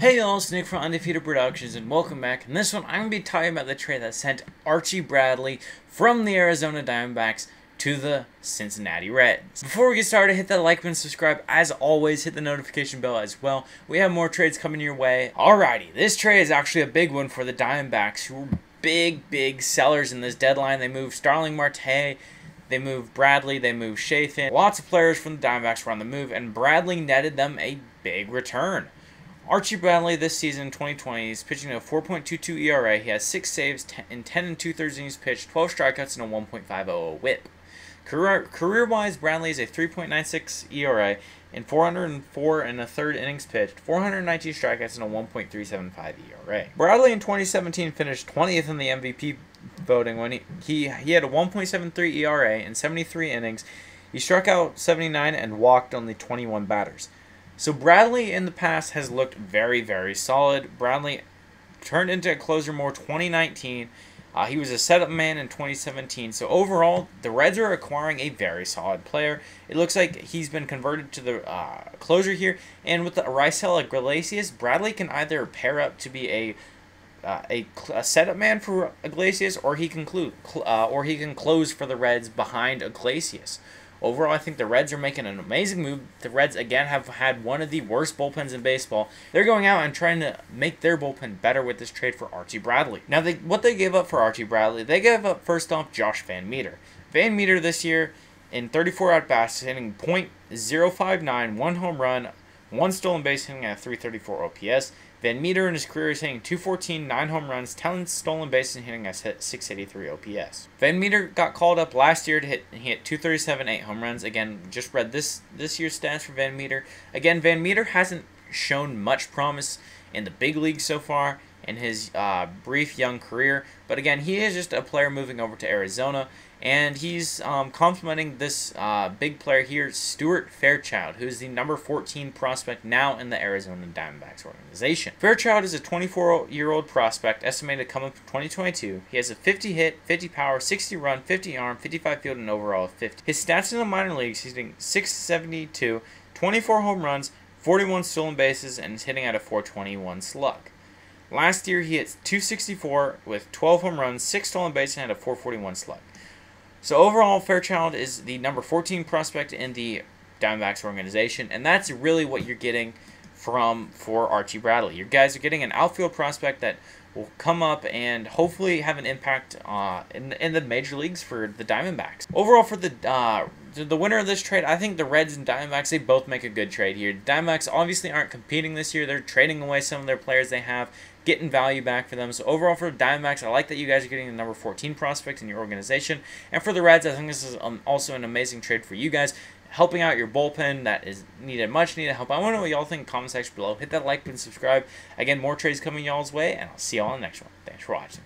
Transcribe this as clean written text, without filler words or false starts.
Hey y'all, it's Nick from Undefeated Productions and welcome back. In this one, I'm going to be talking about the trade that sent Archie Bradley from the Arizona Diamondbacks to the Cincinnati Reds. Before we get started, hit that like button, subscribe. As always, hit the notification bell as well. We have more trades coming your way. Alrighty, this trade is actually a big one for the Diamondbacks, who were big sellers in this deadline. They moved Starling Marte, they moved Bradley, they moved Chafin. Lots of players from the Diamondbacks were on the move, and Bradley netted them a big return. Archie Bradley this season in 2020 is pitching a 4.22 ERA. He has 6 saves in 10 2/3 innings pitched, 12 strikeouts, and a 1.50 whip. Career-wise, Bradley is a 3.96 ERA in 404 1/3 innings pitched, 419 strikeouts, and a 1.375 ERA. Bradley in 2017 finished 20th in the MVP voting when he had a 1.73 ERA in 73 innings. He struck out 79 and walked only 21 batters. So Bradley in the past has looked very solid. Bradley turned into a closer more 2019. He was a setup man in 2017. So overall, the Reds are acquiring a very solid player. It looks like he's been converted to the closer here. And with the Raisel Iglesias, Bradley can either pair up to be a setup man for Iglesias, or he can close for the Reds behind Iglesias. Overall, I think the Reds are making an amazing move. The Reds, again, have had one of the worst bullpens in baseball. They're going out and trying to make their bullpen better with this trade for Archie Bradley. Now, what they gave up for Archie Bradley, they gave up, first off, Josh VanMeter. VanMeter this year, in 34 at-bats, hitting .059, 1 home run, 1 stolen base, hitting at a 334 OPS. VanMeter in his career is hitting .214, 9 home runs, 10 stolen bases, and hitting a 683 OPS. VanMeter got called up last year to hit .237, 8 home runs. Again, just read this year's stats for VanMeter. Again, VanMeter hasn't shown much promise in the big league so far in his brief young career. But again, he is just a player moving over to Arizona, and he's complementing this big player here, Stuart Fairchild, who's the number 14 prospect now in the Arizona Diamondbacks organization. Fairchild is a 24-year-old prospect estimated to come up in 2022. He has a 50 hit, 50 power, 60 run, 50 arm, 55 field, and overall of 50. His stats in the minor leagues, he's hitting .672, 24 home runs, 41 stolen bases, and is hitting at a .421 slug. Last year, he hits .264 with 12 home runs, 6 stolen bases, and had a .441 slug. So overall, Fairchild is the number 14 prospect in the Diamondbacks organization, and that's really what you're getting for Archie Bradley. You guys are getting an outfield prospect that will come up and hopefully have an impact in the major leagues for the Diamondbacks. Overall, for the winner of this trade, I think the Reds and Diamondbacks, they both make a good trade here. The Diamondbacks obviously aren't competing this year. They're trading away some of their players they have, getting value back for them. So overall for the Diamondbacks, I like that you guys are getting the number 14 prospect in your organization. And for the Reds, I think this is also an amazing trade for you guys, helping out your bullpen that is much needed help. I want to know what y'all think in the comment section below. Hit that like button, subscribe. Again, more trades coming y'all's way, and I'll see y'all in the next one. Thanks for watching.